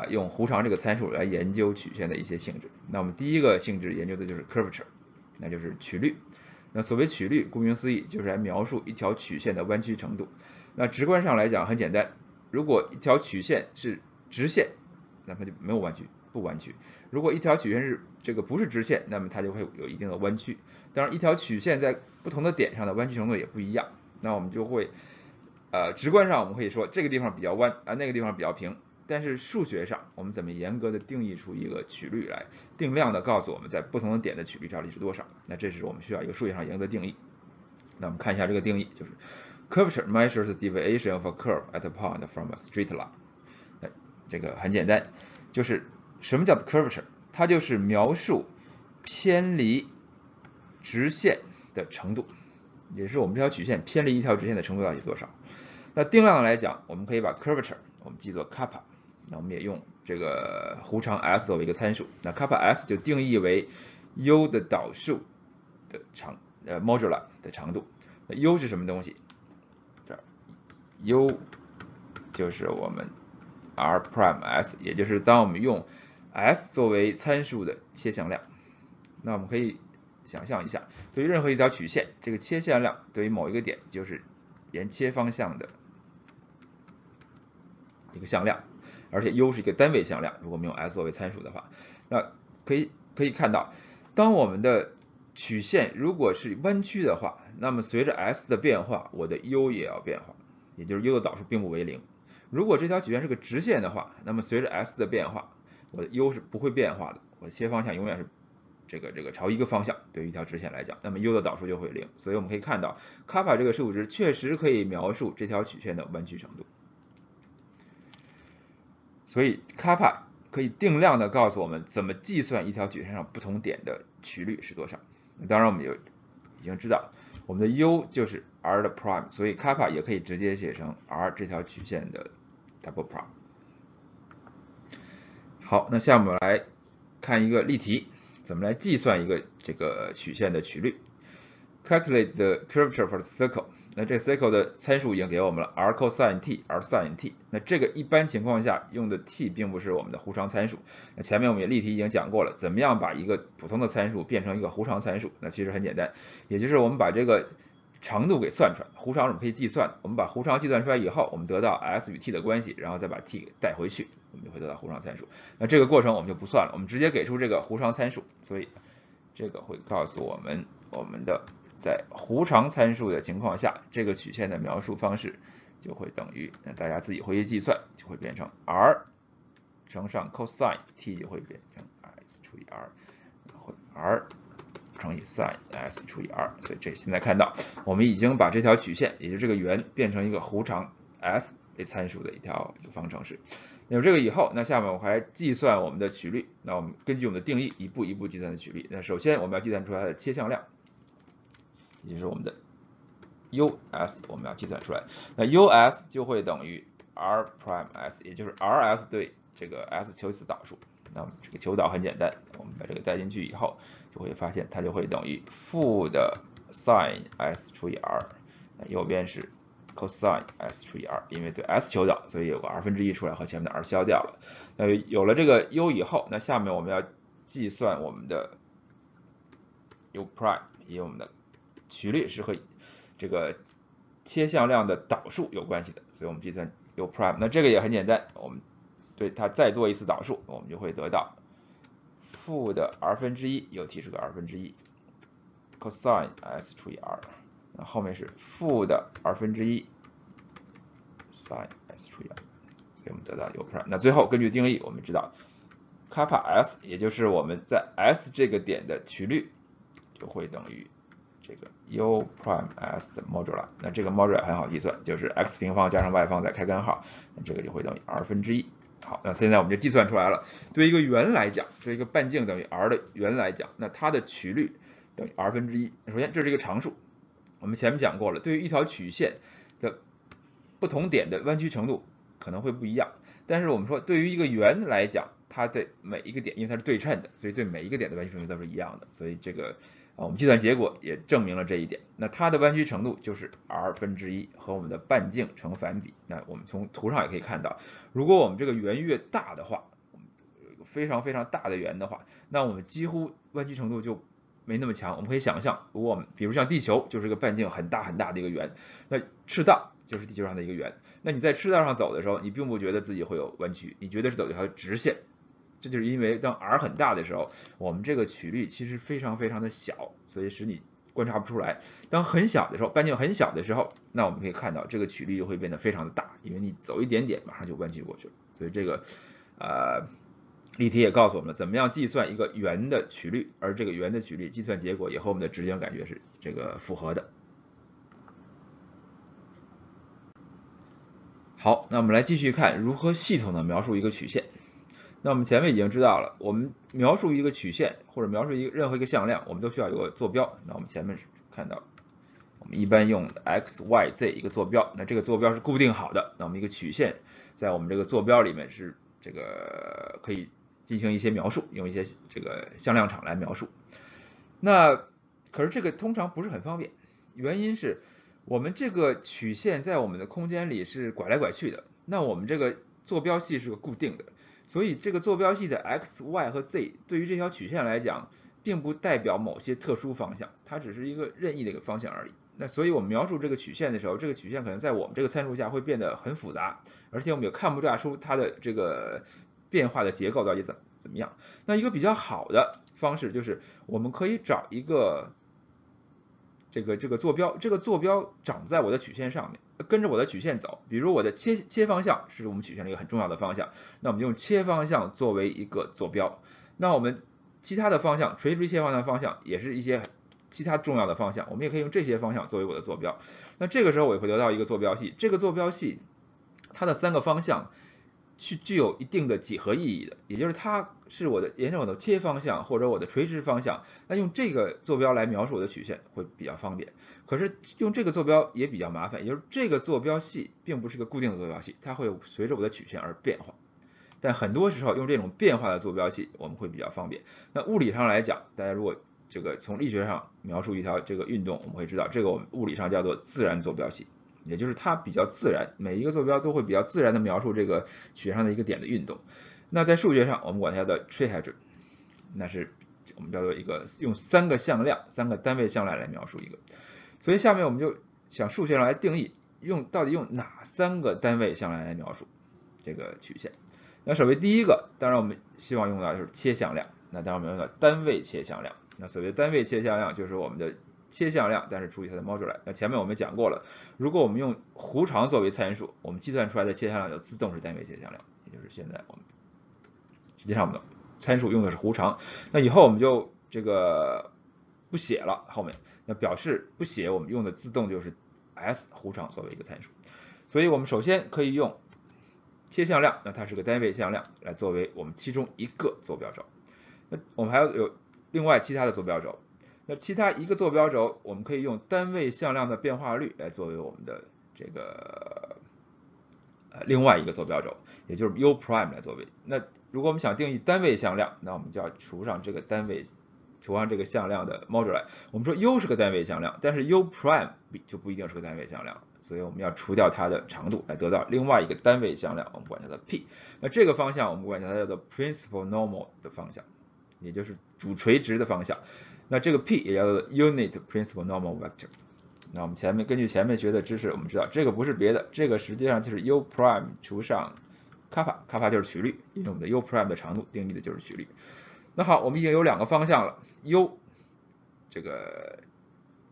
用弧长这个参数来研究曲线的一些性质。那我们第一个性质研究的就是 curvature， 那就是曲率。那所谓曲率，顾名思义就是来描述一条曲线的弯曲程度。那直观上来讲很简单，如果一条曲线是直线，那它就没有弯曲，不弯曲；如果一条曲线是这个不是直线，那么它就会有一定的弯曲。当然，一条曲线在不同的点上的弯曲程度也不一样。那我们就会直观上我们可以说这个地方比较弯啊，那个地方比较平。但是数学上，我们怎么严格的定义出一个曲率来，定量的告诉我们在不同的点的曲率到底是多少？那这是我们需要一个数学上严格的定义。那我们看一下这个定义，就是 curvature measures the deviation of a curve at a point from a straight line。这个很简单，就是什么叫 curvature？ 它就是描述偏离直线的程度，也是我们这条曲线偏离一条直线的程度到底多少。那定量来讲，我们可以把 curvature 我们记作 kappa。那我们也用这个弧长 s 作为一个参数，那 kappa s 就定义为 u 的导数的长moduli 的长度。那 u 是什么东西？这 u 就是我们 r prime s， 也就是当我们用 s 作为参数的切向量。那我们可以想象一下，对于任何一条曲线，这个切向量对于某一个点就是沿切方向的一个向量。而且 u 是一个单位向量，如果我们用 s 作为参数的话，那可以看到，当我们的曲线如果是弯曲的话，那么随着 s 的变化，我的 u 也要变化，也就是 u 的导数并不为零。如果这条曲线是个直线的话，那么随着 s 的变化，我的 u 是不会变化的，我的切方向永远是这个朝一个方向。对于一条直线来讲，那么 u 的导数就会零。所以我们可以看到 kappa 这个数值确实可以描述这条曲线的弯曲程度。所以 kappa 可以定量的告诉我们怎么计算一条曲线上不同点的曲率是多少。当然我们也已经知道我们的 u 就是 r 的 prime， 所以 kappa 也可以直接写成 r 这条曲线的 double prime。 好，那下面我们来看一个例题，怎么来计算一个这个曲线的曲率。 Calculate the curvature for the circle。 那这 circle 的参数已经给我们了 r cosine t r sin t。 那这个一般情况下用的 t 并不是我们的弧长参数。那前面我们也例题已经讲过了，怎么样把一个普通的参数变成一个弧长参数。那其实很简单，也就是我们把这个长度给算出来，弧长我们可以计算，我们把弧长计算出来以后，我们得到 s 与 t 的关系，然后再把 t 带回去，我们就会得到弧长参数。那这个过程我们就不算了，我们直接给出这个弧长参数。所以这个会告诉我们，我们的在弧长参数的情况下，这个曲线的描述方式就会等于，那大家自己回去计算，就会变成 r 乘上 cosine t 就会变成 s 除以 r， 或 r 乘以 sin s 除以 r。 所以这现在看到，我们已经把这条曲线，也就是这个圆，变成一个弧长 s 为参数的一个方程式。有这个以后，那下面我还计算我们的曲率。那我们根据我们的定义，一步一步计算的曲率。那首先我们要计算出它的切向量，也就是我们的 us， 我们要计算出来。那 us 就会等于 r prime s， 也就是 rs 对这个 s 求导数。那这个求导很简单，我们把这个带进去以后，就会发现它就会等于负的 sin s 除以 r， 那右边是 cosine s 除以 r， 因为对 s 求导，所以有个 r 分之一出来，和前面的 r 消掉了。那有了这个 u 以后，那下面我们要计算我们的 u prime， 因为我们的曲率是和这个切向量的导数有关系的，所以我们计算 u prime。 那这个也很简单，我们对它再做一次导数，我们就会得到负的 r 分之一，又提出个 r 分之一 cosine s 除以 r， 那后面是负的 r 分之一 sin s 除以 r， 所以我们得到 u prime。 那最后根据定义，我们知道 kappa s， 也就是我们在 s 这个点的曲率，就会等于这个 u prime s 的 moduli。 那这个 moduli 很好计算，就是 x 平方加上 y 方再开根号，那这个就会等于 r 分之一。好，那现在我们就计算出来了。对于一个圆来讲，对于一个半径等于 r 的圆来讲，那它的曲率等于 r 分之一。首先这是一个常数，我们前面讲过了，对于一条曲线的不同点的弯曲程度可能会不一样，但是我们说对于一个圆来讲，它对每一个点，因为它是对称的，所以对每一个点的弯曲程度都是一样的。所以这个我们计算结果也证明了这一点。那它的弯曲程度就是 r 分之一和我们的半径成反比。那我们从图上也可以看到，如果我们这个圆越大的话，非常非常大的圆的话，那我们几乎弯曲程度就没那么强。我们可以想象，如果我们比如像地球就是一个半径很大很大的一个圆，那赤道就是地球上的一个圆。那你在赤道上走的时候，你并不觉得自己会有弯曲，你觉得是走一条直线。这就是因为当 r 很大的时候，我们这个曲率其实非常非常的小，所以使你观察不出来。当很小的时候，半径很小的时候，那我们可以看到这个曲率就会变得非常的大，因为你走一点点马上就弯曲过去了。所以这个例题也告诉我们怎么样计算一个圆的曲率，而这个圆的曲率计算结果也和我们的直觉感觉是这个符合的。好，那我们来继续看如何系统的描述一个曲线。那我们前面已经知道了，我们描述一个曲线或者描述任何一个向量，我们都需要有个坐标。那我们前面看到，我们一般用 x、y、z 一个坐标，那这个坐标是固定好的。那我们一个曲线在我们这个坐标里面是这个可以进行一些描述，用一些这个向量场来描述。那可是这个通常不是很方便，原因是我们这个曲线在我们的空间里是拐来拐去的，那我们这个坐标系是个固定的。所以这个坐标系的 x、y 和 z 对于这条曲线来讲，并不代表某些特殊方向，它只是一个任意的一个方向而已。那所以我们描述这个曲线的时候，这个曲线可能在我们这个参数下会变得很复杂，而且我们也看不大出它的这个变化的结构到底怎么样。那一个比较好的方式就是我们可以找一个这个坐标，这个坐标长在我的曲线上面，跟着我的曲线走。比如我的切方向是我们曲线的一个很重要的方向，那我们用切方向作为一个坐标。那我们其他的方向，垂直切方向的方向也是一些其他重要的方向，我们也可以用这些方向作为我的坐标。那这个时候我也会得到一个坐标系，这个坐标系它的三个方向是具有一定的几何意义的，也就是它是我的沿着我的切方向或者我的垂直方向，那用这个坐标来描述我的曲线会比较方便。可是用这个坐标也比较麻烦，也就是这个坐标系并不是个固定的坐标系，它会随着我的曲线而变化。但很多时候用这种变化的坐标系我们会比较方便。那物理上来讲，大家如果这个从力学上描述一条这个运动，我们会知道这个我们物理上叫做自然坐标系。也就是它比较自然，每一个坐标都会比较自然的描述这个曲线上的一个点的运动。那在数学上我们管它的trihedron，那是我们叫做一个用三个向量三个单位向量来描述一个。所以下面我们就想数学上来定义到底用哪三个单位向量来描述这个曲线。那首先第一个，当然我们希望用到的就是切向量，那当然我们用到单位切向量。那所谓单位切向量就是我们的切向量，但是除以它的 moduli。 那前面我们讲过了，如果我们用弧长作为参数，我们计算出来的切向量就自动是单位切向量，也就是现在我们实际上我们的参数用的是弧长。那以后我们就这个不写了，后面那表示不写，我们用的自动就是 s 弧长作为一个参数。所以我们首先可以用切向量，那它是个单位向量，来作为我们其中一个坐标轴。那我们还有另外其他的坐标轴，那其他一个坐标轴我们可以用单位向量的变化率来作为我们的这个另外一个坐标轴，也就是 u prime 来作为。那如果我们想定义单位向量，那我们就要除上这个向量的 moduli。 我们说 u 是个单位向量，但是 u prime 就不一定是个单位向量，所以我们要除掉它的长度来得到另外一个单位向量，我们管它的 p。 那这个方向我们管它叫做 principal normal 的方向，也就是主垂直的方向。那这个 p 也叫做 unit principal normal vector。 那我们前面根据前面学的知识，我们知道这个不是别的，这个实际上就是 u prime 除上 kappa， kappa 就是曲率，因为我们的 u prime 的长度定义的就是曲率。那好，我们已经有两个方向了， u 这个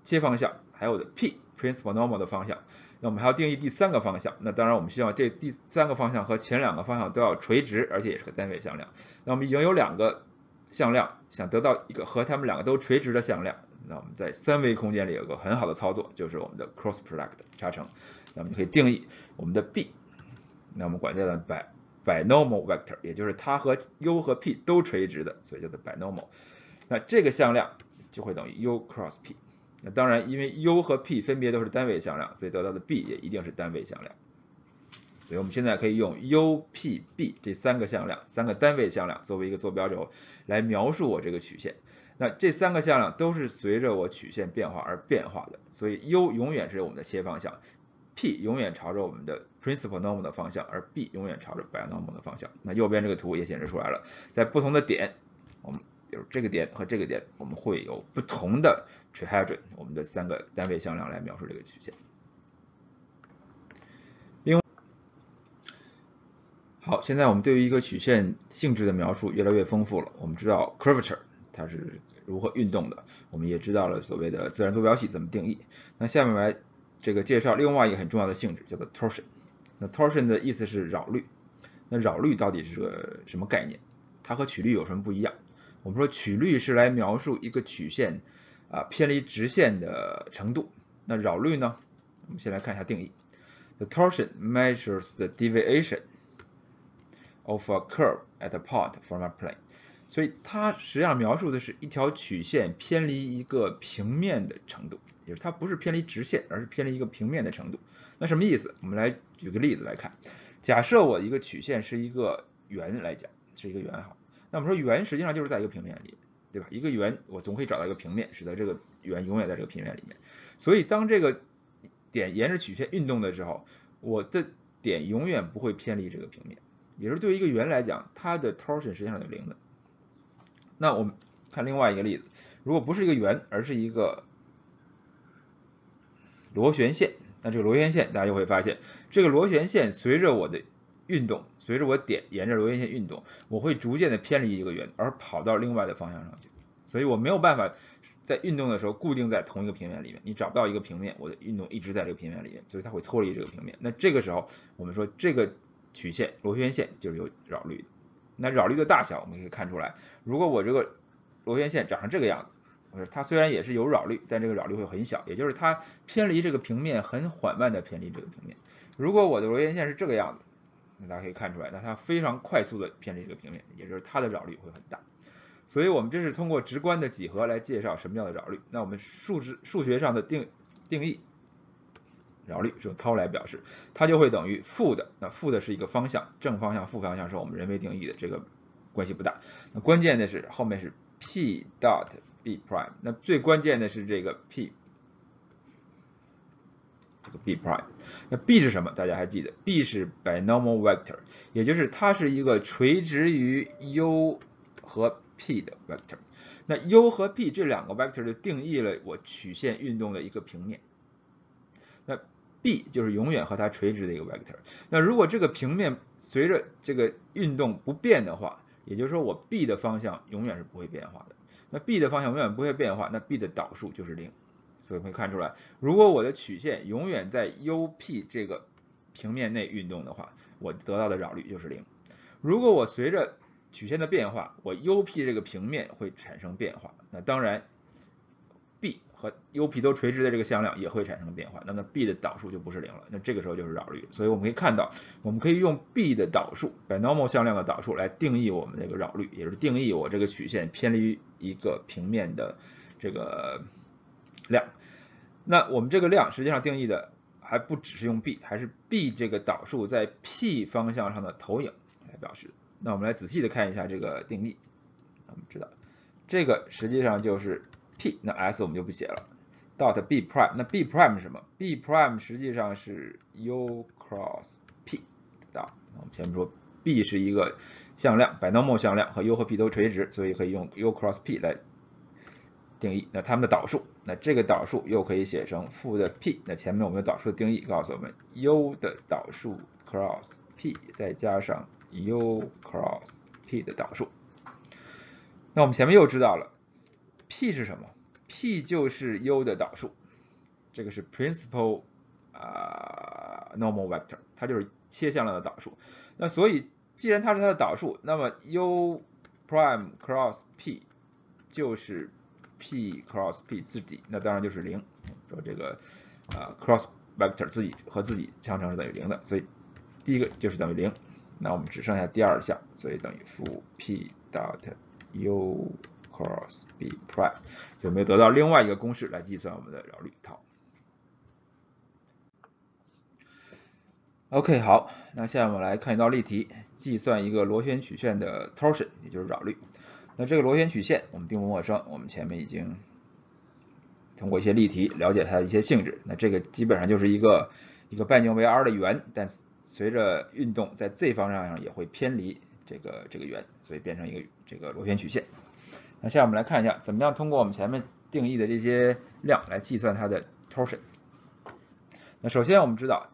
切方向，还有我的 p principal normal 的方向。那我们还要定义第三个方向，那当然我们希望这第三个方向和前两个方向都要垂直，而且也是个单位向量。那我们已经有两个向量，想得到一个和它们两个都垂直的向量，那我们在三维空间里有个很好的操作，就是我们的 cross product 差乘。那我们可以定义我们的 b， 那我们管它叫 binomial vector， 也就是它和 u 和 p 都垂直的，所以叫做 binomial。 那这个向量就会等于 u cross p。 那当然因为 u 和 p 分别都是单位向量，所以得到的 b 也一定是单位向量。所以我们现在可以用 u、p、b 这三个向量，三个单位向量作为一个坐标轴来描述我这个曲线。那这三个向量都是随着我曲线变化而变化的，所以 u 永远是我们的斜方向 ，p 永远朝着我们的 principal normal 的方向，而 b 永远朝着 binomial 的方向。那右边这个图也显示出来了，在不同的点，我们比如这个点和这个点，我们会有不同的 trihedron， 我们的三个单位向量来描述这个曲线。 好，现在我们对于一个曲线性质的描述越来越丰富了。我们知道 curvature 它是如何运动的，我们也知道了所谓的自然坐标系怎么定义。那下面来这个介绍另外一个很重要的性质，叫做 torsion。那 torsion 的意思是扰律。那扰律到底是个什么概念？它和曲率有什么不一样？我们说曲率是来描述一个曲线偏离直线的程度。那扰律呢？我们先来看一下定义。The torsion measures the deviation of a curve at a point from a plane， 所以它实际上描述的是一条曲线偏离一个平面的程度，也就是它不是偏离直线，而是偏离一个平面的程度。那什么意思？我们来举个例子来看，假设我一个曲线是一个圆来讲，是一个圆好，那我们说圆实际上就是在一个平面里面，对吧？一个圆我总可以找到一个平面，使得这个圆永远在这个平面里面。所以当这个点沿着曲线运动的时候，我的点永远不会偏离这个平面。 也是对于一个圆来讲，它的 torsion 实际上是零的。那我们看另外一个例子，如果不是一个圆，而是一个螺旋线，那这个螺旋线大家就会发现，这个螺旋线随着我的运动，随着我点沿着螺旋线运动，我会逐渐的偏离一个圆，而跑到另外的方向上去。所以我没有办法在运动的时候固定在同一个平面里面，你找不到一个平面，我的运动一直在这个平面里面，所以它会脱离这个平面。那这个时候，我们说这个 曲线螺旋线就是有扰律的，那扰律的大小我们可以看出来。如果我这个螺旋线长成这个样子，它虽然也是有扰律，但这个扰律会很小，也就是它偏离这个平面很缓慢的偏离这个平面。如果我的螺旋线是这个样子，那大家可以看出来，那它非常快速的偏离这个平面，也就是它的扰律会很大。所以我们这是通过直观的几何来介绍什么叫做扰律。那我们数学上的定义。 扰律是用涛来表示，它就会等于负的，那负的是一个方向，正方向、负方向是我们人为定义的，这个关系不大。那关键的是后面是 p dot b prime， 那最关键的是这个 p 这个 b prime， 那 b 是什么？大家还记得 ？b 是 binomial vector， 也就是它是一个垂直于 u 和 p 的 vector。那 u 和 p 这两个 vector 就定义了我曲线运动的一个平面。 那 b 就是永远和它垂直的一个 vector。那如果这个平面随着这个运动不变的话，也就是说我 b 的方向永远是不会变化的。那 b 的方向永远不会变化，那 b 的导数就是0。所以我们看出来，如果我的曲线永远在 u_p 这个平面内运动的话，我得到的扰律就是0。如果我随着曲线的变化，我 u_p 这个平面会产生变化，那当然 b 和 u_p 都垂直的这个向量也会产生变化，那么 b 的导数就不是0了，那这个时候就是扰律。所以我们可以看到，我们可以用 b 的导数 binomial 向量的导数来定义我们这个扰律，也就是定义我这个曲线偏离一个平面的这个量。那我们这个量实际上定义的还不只是用 b， 还是 b 这个导数在 p 方向上的投影来表示。那我们来仔细的看一下这个定义，我们知道这个实际上就是 p， 那 s 我们就不写了 ，dot b prime， 那 b prime 是什么 ？b prime 实际上是 u cross p， dot。我们前面说 b 是一个向量 ，binomial 向量和 u 和 p 都垂直，所以可以用 u cross p 来定义。那它们的导数，那这个导数又可以写成负的 p。那前面我们的导数的定义告诉我们 ，u 的导数 cross p 再加上 u cross p 的导数。那我们前面又知道了。 p 是什么 ？p 就是 u 的导数，这个是 principal normal vector， 它就是切向量的导数。那所以，既然它是它的导数，那么 u prime cross p 就是 p cross p 自己，那当然就是0。说这个cross vector 自己和自己相乘是等于0的，所以第一个就是等于0。那我们只剩下第二项，所以等于负 p dot u。 cross b prime， 所以我们得到另外一个公式来计算我们的扰律套。OK， 好，那下面我们来看一道例题，计算一个螺旋曲线的 torsion， 也就是扰律。那这个螺旋曲线我们并不陌生，我们前面已经通过一些例题了解它的一些性质。那这个基本上就是一个半径为 r 的圆，但随着运动在 z 方向也会偏离这个圆，所以变成一个螺旋曲线。那下面我们来看一下，怎么样通过我们前面定义的这些量来计算它的 torsion。那首先我们知道，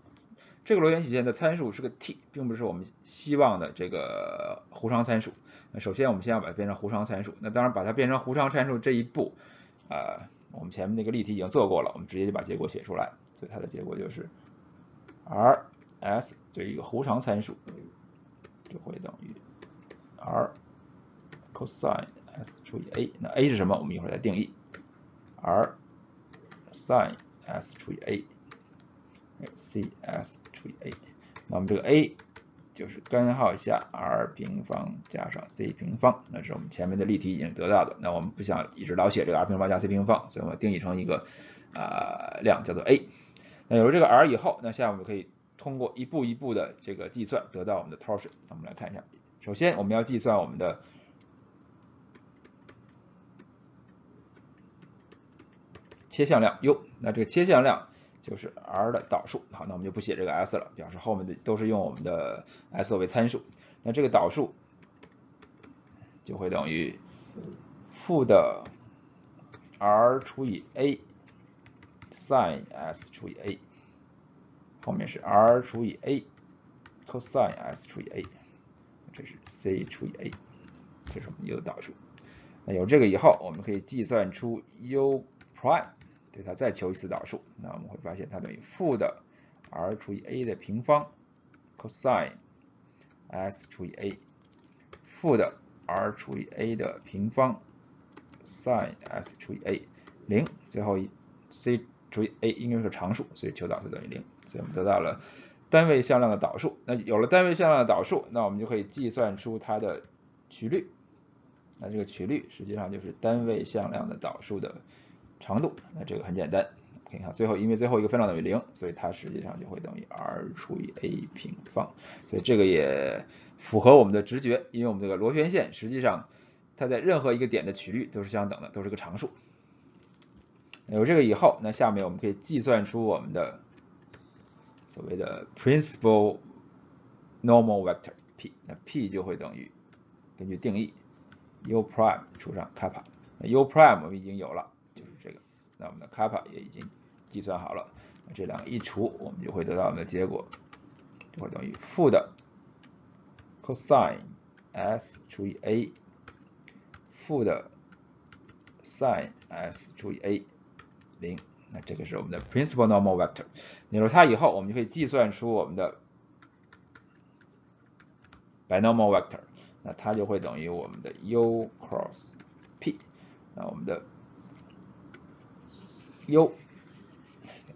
这个螺旋曲线的参数是个 t， 并不是我们希望的这个弧长参数。那首先我们先要把它变成弧长参数。那当然把它变成弧长参数这一步，我们前面那个例题已经做过了，我们直接就把结果写出来。所以它的结果就是 r(s) 对一个弧长参数，就会等于 r cosine s 除以 a。那 a 是什么？我们一会儿再定义。r sin s 除以 a，c(s) 除以 a。那我们这个 a 就是根号下 r 平方加上 c 平方，那是我们前面的例题已经得到的。那我们不想一直老写这个 r 平方加 c 平方，所以我们定义成一个量叫做 a。那有了这个 r 以后，那下面我们可以通过一步一步的这个计算得到我们的 torsion。我们来看一下，首先我们要计算我们的切向量 u， 那这个切向量就是 r 的导数。好，那我们就不写这个 s 了，表示后面的都是用我们的 s 作为参数。那这个导数就会等于负的 r 除以 a sin s 除以 a， 后面是 r 除以 a cosine s 除以 a， 这是 c 除以 a， 这是我们 u 的导数。那有这个以后，我们可以计算出 u prime， 对它再求一次导数。那我们会发现它等于负的 r 除以 a 的平方 cosine s 除以 a， 负的 r 除以 a 的平方 sin s 除以 a 0， 最后一 c 除以 a 应该是常数，所以求导数等于0。所以我们得到了单位向量的导数。那有了单位向量的导数，那我们就可以计算出它的曲率。那这个曲率实际上就是单位向量的导数的长度。那这个很简单，你看最后因为最后一个分量等于0，所以它实际上就会等于 r 除以 a 平方。所以这个也符合我们的直觉，因为我们这个螺旋线实际上它在任何一个点的曲率都是相等的，都是个常数。有这个以后，那下面我们可以计算出我们的所谓的 principal normal vector p， 那 p 就会等于根据定义 u prime 除上 kappa。那 u prime 我们已经有了，就是这个。那我们的 kappa 也已经计算好了，那这两个一除，我们就会得到我们的结果，就会等于负的 cosine s 除以 a， 负的 sin s 除以 a 0。那这个是我们的 principal normal vector。有了它以后，我们就可以计算出我们的 binomial vector。那它就会等于我们的 u cross p。那我们的 u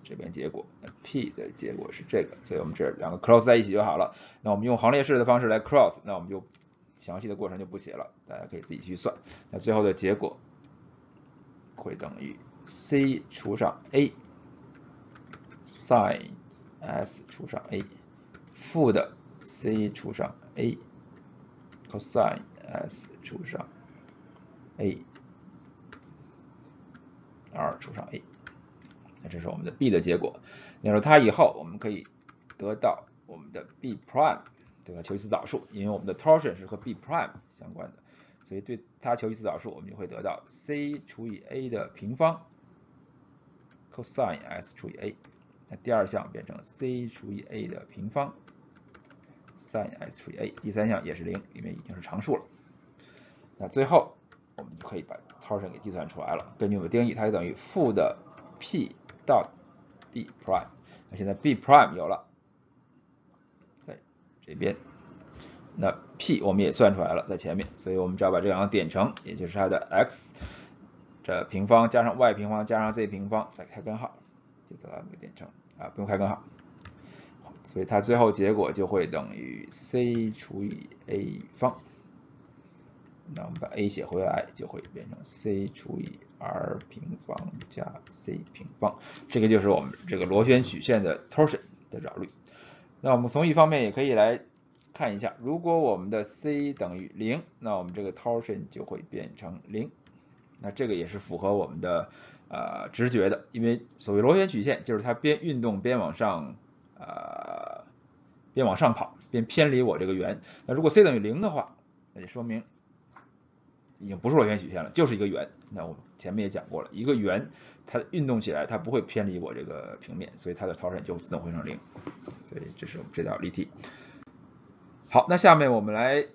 这边结果，那 p 的结果是这个，所以我们这两个 cross 在一起就好了。那我们用行列式的方式来 cross， 那我们就详细的过程就不写了，大家可以自己去算。那最后的结果会等于 c 除上 a sin s 除上 a 负的 c 除上 a cosine s 除上 a r 除上 a。 那这是我们的 b 的结果。有了它以后，我们可以得到我们的 b prime， 对吧？求一次导数，因为我们的 torsion 是和 b prime 相关的，所以对它求一次导数，我们就会得到 c 除以 a 的平方 cosine s 除以 a。 那第二项变成 c 除以 a 的平方 sin s 除以 a， 第三项也是0，因为已经是常数了。那最后我们就可以把 torsion 给计算出来了。根据我们定义，它就等于负的 p 到 b prime。 那现在 b prime 有了，在这边，那 p 我们也算出来了，在前面，所以我们只要把这两个点乘，也就是它的 x 这平方加上 y 平方加上 z 平方，再开根号，就得到我们的点乘啊，不用开根号，所以它最后结果就会等于 c 除以 a 方。那我们把 a 写回来，就会变成 c 除以 r 平方加 c 平方。这个就是我们这个螺旋曲线的 torsion 的绕率。那我们从一方面也可以来看一下，如果我们的 c 等于 0， 那我们这个 torsion 就会变成 0。那这个也是符合我们的直觉的，因为所谓螺旋曲线就是它边运动边往上跑，边偏离我这个圆。那如果 c 等于0的话，那就说明已经不是螺旋曲线了，就是一个圆。那我前面也讲过了，一个圆它运动起来它不会偏离我这个平面，所以它的逃闪就自动会成0。所以这是我们这道例题。好，那下面我们来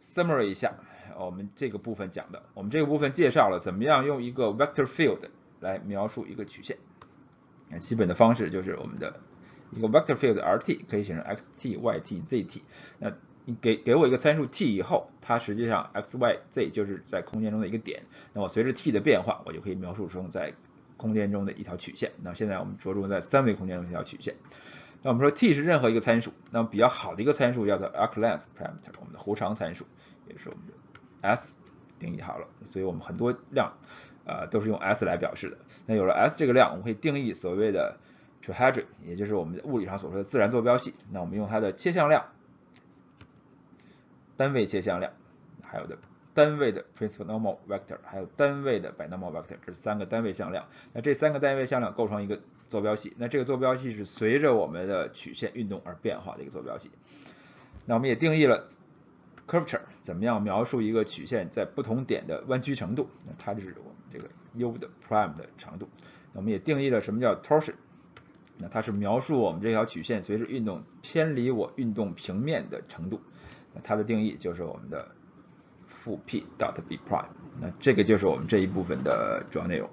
summary 一下我们这个部分讲的。我们这个部分介绍了怎么样用一个 vector field 来描述一个曲线。基本的方式就是我们的一个 vector field rt 可以写成 xt、yt、zt。那你给我一个参数 t 以后，它实际上 x、y、z 就是在空间中的一个点。那我随着 t 的变化，我就可以描述成在空间中的一条曲线。那现在我们着重在三维空间中的一条曲线。那我们说 t 是任何一个参数，那么比较好的一个参数叫做 arc length parameter， 我们的弧长参数，也是我们的 s 定义好了。所以我们很多量都是用 s 来表示的。那有了 s 这个量，我们可以定义所谓的 trahedron， 也就是我们物理上所说的自然坐标系。那我们用它的切向量。单位切向量，还有的单位的 principal normal vector， 还有单位的 binomial vector， 这三个单位向量。那这三个单位向量构成一个坐标系，那这个坐标系是随着我们的曲线运动而变化的一个坐标系。那我们也定义了 curvature， 怎么样描述一个曲线在不同点的弯曲程度，那它就是我们这个 u 的 prime 的长度。那我们也定义了什么叫 torsion， 那它是描述我们这条曲线随着运动偏离我运动平面的程度。它的定义就是我们的负 p dot b prime。 那这个就是我们这一部分的主要内容。